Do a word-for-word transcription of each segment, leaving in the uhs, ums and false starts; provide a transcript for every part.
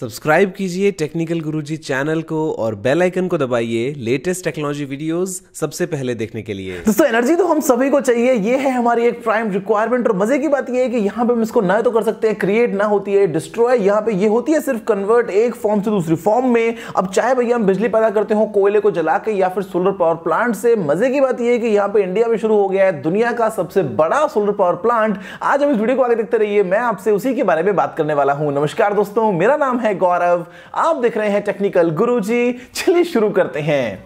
Subscribe कीजिए technical गुरुजी channel को और बेल आइकन को दबाइए लेटेस्ट टेक्नोलॉजी वीडियोस सबसे पहले देखने के लिए। दोस्तों, एनर्जी तो हम सभी को चाहिए, ये है हमारी एक प्राइम रिक्वायरमेंट। और मजे की बात ये है कि यहाँ पे हम इसको ना तो कर सकते हैं क्रिएट, ना होती है डिस्ट्रॉय। यहाँ पे ये होती है सिर्फ कन्वर्ट एक फॉर्म से दूसरी फॉर्म में। अब चाहे भैया हम बिजली पैदा करते हो कोयले को जला के या फिर सोलर पावर प्लांट से। मजे की बात यह है कि यहाँ पे इंडिया में शुरू हो गया है दुनिया का सबसे बड़ा सोलर पावर प्लांट। आज हम इस वीडियो को आगे देखते रहिए, मैं आपसे उसी के बारे में बात करने वाला हूँ। नमस्कार दोस्तों, मेरा नाम है गौरव, आप देख रहे हैं टेक्निकल गुरुजी। चलिए शुरू करते हैं।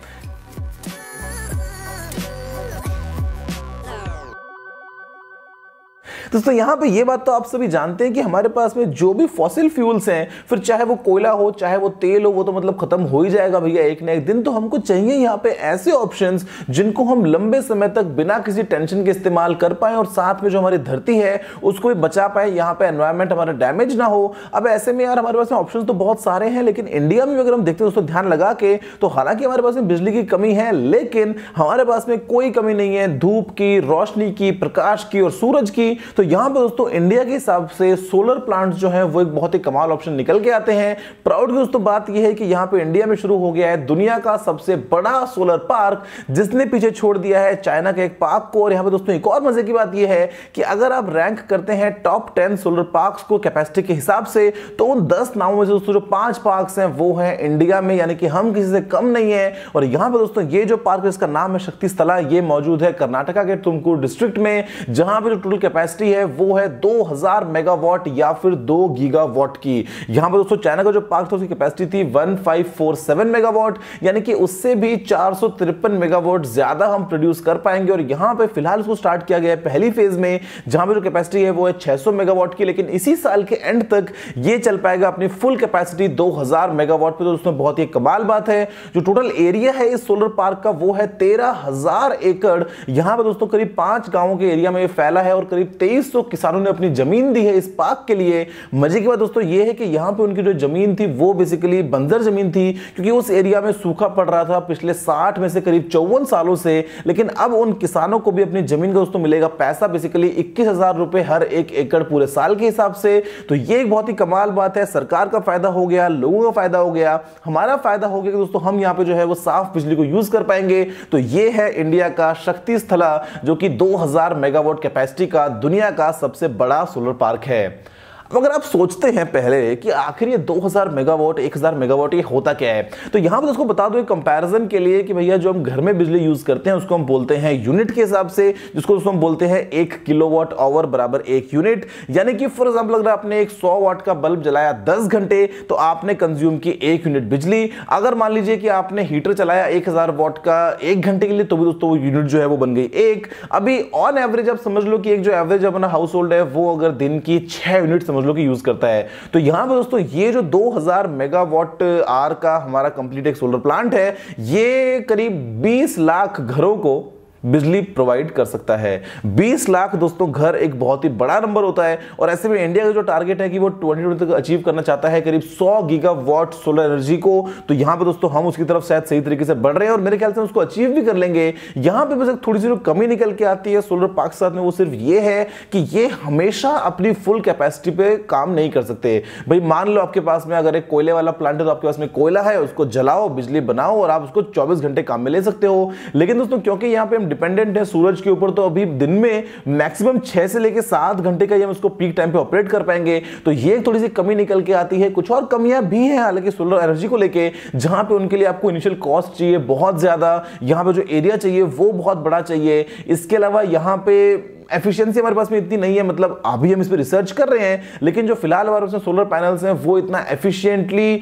दोस्तों, यहाँ पे ये बात तो आप सभी जानते हैं कि हमारे पास में जो भी फॉसिल फ्यूल्स हैं, फिर चाहे वो कोयला हो चाहे वो तेल हो, वो तो मतलब खत्म हो ही जाएगा भैया एक ना एक दिन। तो हमको चाहिए यहाँ पे ऐसे ऑप्शंस जिनको हम लंबे समय तक बिना किसी टेंशन के इस्तेमाल कर पाए और साथ में जो हमारी धरती है उसको भी बचा पाए, यहाँ पे एनवायरमेंट हमारा डैमेज ना हो। अब ऐसे में यार हमारे पास में ऑप्शन तो बहुत सारे हैं, लेकिन इंडिया में अगर हम देखते हैं दोस्तों ध्यान लगा के, तो हालांकि हमारे पास में बिजली की कमी है, लेकिन हमारे पास में कोई कमी नहीं है धूप की, रोशनी की, प्रकाश की और सूरज की। तो यहां पे दोस्तों इंडिया के हिसाब से सोलर प्लांट्स जो हैं वो एक बहुत ही कमाल ऑप्शन निकल के आते हैं। प्राउड की दोस्तों बात यह है कि यहां पे इंडिया में शुरू हो गया है दुनिया का सबसे बड़ा सोलर पार्क, जिसने पीछे छोड़ दिया है चाइना के एक पार्क को। और यहां पे दोस्तों एक और मजे की बात यह है कि अगर आप रैंक करते हैं टॉप टेन सोलर पार्क्स को कैपेसिटी के हिसाब से, तो उन दस नामों में से दोस्तों जो पांच पार्क्स हैं वो हैं इंडिया में, यानी कि हम किसी से कम नहीं है। और यहां पर दोस्तों ये जो पार्क है इसका नाम है शक्तिस्थला, ये मौजूद है कर्नाटका के तुमकुर डिस्ट्रिक्ट में, जहां पर जो टोटल कैपेसिटी है वो है दो हज़ार मेगावाट या फिर दो गीगावाट की। यहां पर दोस्तों चाइना का जो पार्क था उसकी कैपेसिटी थी पंद्रह सौ सैंतालीस मेगावाट, यानी कि उससे भी चार सौ तिरपन मेगावाट ज्यादा हम प्रोड्यूस कर पाएंगे। और यहां पे फिलहाल इसको स्टार्ट किया गया है पहली फेज में, जहां पे जो कैपेसिटी है वो है छह सौ मेगावाट की, लेकिन इसी साल के एंड तक ये चल पाएगा अपनी फुल कैपेसिटी दो हज़ार मेगावाट पे। तो दोस्तों बहुत ही कमाल बात है। जो टोटल एरिया है इस सोलर पार्क का वो है तेरह हज़ार एकड़। यहां पर दोस्तों करीब पांच गांवों के एरिया में ये फैला है और करीब तेईस सौ किसानों ने अपनी जमीन दी है इस पार्क के लिए। मजे की बात दोस्तों ये है कि यहाँ पे उनकी जो जमीन थी वो बेसिकली बंजर जमीन थी, क्योंकि उस एरिया में सूखा पड़ रहा था पिछले साठ में से करीब चौवन सालों से। लेकिन अब उन किसानों को भी अपनी जमीन का दोस्तों मिलेगा पैसा, बेसिकली इक्कीस हजार रुपए हर एक एकड़ पूरे साल के हिसाब से। तो ये एक बहुत ही कमाल बात है, सरकार का फायदा हो गया, लोगों का फायदा हो गया, हमारा फायदा हो गया कि दोस्तों हम यहाँ पे जो है वो साफ बिजली को यूज कर पाएंगे। तो ये है इंडिया का शक्तिस्थला, जो कि दो हजार मेगावाट कैपेसिटी का दुनिया का सबसे बड़ा सोलर पार्क है। अगर आप सोचते हैं पहले कि आखिर ये दो हज़ार मेगावाट एक हज़ार मेगावाट ये होता क्या है, तो यहाँ पर उसको बता दूं कंपैरिजन के लिए कि भैया जो हम घर में बिजली यूज करते हैं उसको हम बोलते हैं यूनिट के हिसाब से, जिसको हम बोलते हैं एक किलोवाट आवर बराबर एक यूनिट। यानी कि फॉर एग्जाम्पल अगर आपने एक सौ वाट का बल्ब जलाया दस घंटे, तो आपने कंज्यूम की एक यूनिट बिजली। अगर मान लीजिए कि आपने हीटर चलाया एक हजार वाट का एक घंटे के लिए, तो भी दोस्तों यूनिट जो है वो बन गई एक। अभी ऑन एवरेज आप समझ लो कि एक जो एवरेज अपना हाउस होल्ड है वो अगर दिन की छह यूनिट लोग यूज करता है। तो यहां पर दोस्तों ये जो दो हज़ार मेगावाट आर का हमारा कंप्लीट एक सोलर प्लांट है, ये करीब बीस लाख घरों को बिजली प्रोवाइड कर सकता है। बीस लाख दोस्तों घर एक बहुत ही बड़ा नंबर होता है। और ऐसे में इंडिया का जो टारगेट है कि वो दो हज़ार बीस तक अचीव करना चाहता है करीब सौ गीगावाट सोलर एनर्जी को। तो यहाँ पे दोस्तों हम उसकी तरफ शायद सही तरीके से बढ़ रहे हैं और मेरे ख्याल से उसको अचीव भी कर लेंगे। यहाँ पे बस एक थोड़ी सी जो कमी निकल के आती है सोलर पार्क के साथ में, वो सिर्फ ये है कि ये हमेशा अपनी फुल कैपेसिटी पे काम नहीं कर सकते। भाई मान लो आपके पास में अगर एक कोयले वाला प्लांट है, तो आपके पास में कोयला है, उसको जलाओ बिजली बनाओ और आप उसको चौबीस घंटे काम में ले सकते हो। लेकिन दोस्तों क्योंकि यहाँ पे डिपेंडेंट है सूरज के ऊपर, तो अभी दिन में मैक्सिमम छह से लेकर सात घंटे का ये हम इसको पीक टाइम पे ऑपरेट कर पाएंगे। तो ये थोड़ी सी कमी निकल के आती है। कुछ और कमियां भी हैं हालांकि सोलर एनर्जी को लेके, जहां पे उनके लिए आपको इनिशियल कॉस्ट चाहिए बहुत ज्यादा, यहां पे जो एरिया चाहिए वो बहुत बड़ा चाहिए। इसके अलावा यहां पे एफिशिएंसी हमारे पास में इतनी नहीं है, मतलब अभी हम इस पर रिसर्च कर रहे हैं, लेकिन जो फिलहाल हमारे पास में सोलर पैनल्स हैं वो इतना एफिशिएंटली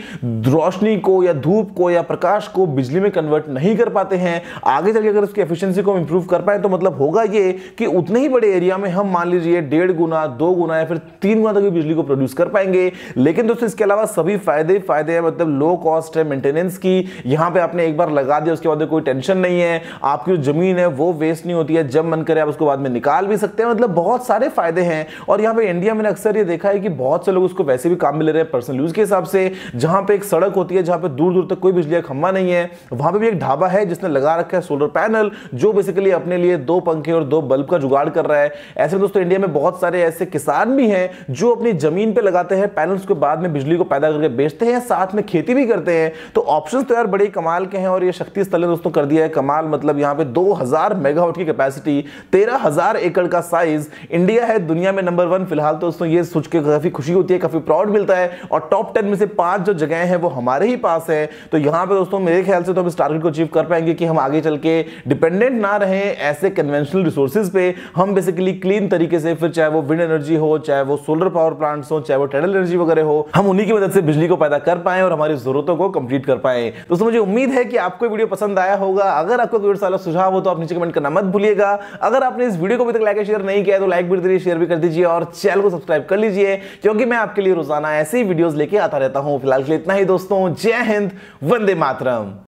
रोशनी को या धूप को या प्रकाश को बिजली में कन्वर्ट नहीं कर पाते हैं। आगे चल के अगर उसकी एफिशिएंसी को हम इंप्रूव कर पाए, तो मतलब होगा ये कि उतने ही बड़े एरिया में हम मान लीजिए डेढ़ गुना दो गुना या फिर तीन गुना तक भी बिजली को प्रोड्यूस कर पाएंगे। लेकिन दोस्तों इसके अलावा सभी फायदे फायदे हैं, मतलब लो कॉस्ट है मेंटेनेंस की, यहाँ पे आपने एक बार लगा दिया उसके बाद कोई टेंशन नहीं है, आपकी जो जमीन है वो वेस्ट नहीं होती है, जब मन करे आप उसको बाद में निकाल भी सकते हैं, मतलब बहुत सारे फायदे हैं। और यहाँ पे इंडिया में अक्सर ये देखा है कि बहुत से लोग उसको वैसे भी काम में ले रहे हैं पर्सनल यूज के हिसाब से। जहाँ पे एक सड़क होती है जहाँ पे दूर दूर तक कोई बिजली का खंभा नहीं है, वहाँ पे भी एक ढाबा है जिसने लगा रखा है सोलर पैनल, जो बेसिकली अपने लिए दो पंखे और दो बल्ब का जुगाड़ कर रहा है। ऐसे दोस्तों इंडिया में बहुत सारे ऐसे किसान भी हैं जो अपनी जमीन पे लगाते हैं पैनल्स को, बाद में बिजली को पैदा करके बेचते हैं, साथ में खेती भी करते हैं। तो ऑप्शंस तो यार बड़े कमाल के हैं। और ये शक्ति स्थल ने दोस्तों कर दिया है कमाल, मतलब यहाँ पे दो हजार मेगावाट की कैपेसिटी, तेरह हजार एकड़ का साइज, इंडिया है दुनिया में नंबर वन फिलहाल। तो दोस्तों ये सोच के काफी खुशी होती है, काफी प्राउड मिलता है। और टॉप टेन में से पांच जो जगह है वो हमारे ही पास है। तो यहाँ पे दोस्तों मेरे ख्याल से तो हम इस टारगेट को अचीव कर पाएंगे कि हम आगे चल के डिपेंडेंट ना रहें ऐसे कन्वेंशनल रिसोर्सेज पे। हम बेसिकली क्लीन तरीके से, फिर चाहे वो विंड एनर्जी हो, चाहे वो सोलर पावर प्लांट्स हो, चाहे वो टेडल एनर्जी वगैरह हो, हम उन्हीं की मदद से बिजली को पैदा कर पाएं और हमारी जरूरतों को कंप्लीट कर पाएं। दोस्तों मुझे उम्मीद है कि आपको वीडियो पसंद आया होगा। अगर आपको कोई सारा सुझाव हो तो आप नीचे कमेंट करना मत भूलिएगा। अगर आपने इस वीडियो को अभी तक लाइक शेयर नहीं किया तो लाइक भी करिए, शेयर भी कर दीजिए और चैनल को सब्सक्राइब कर लीजिए, क्योंकि मैं आपके लिए रोजाना ऐसी वीडियोज लेके आता रहता हूँ। फिलहाल के लिए इतना ही दोस्तों, जय हिंद, वंदे मातरम।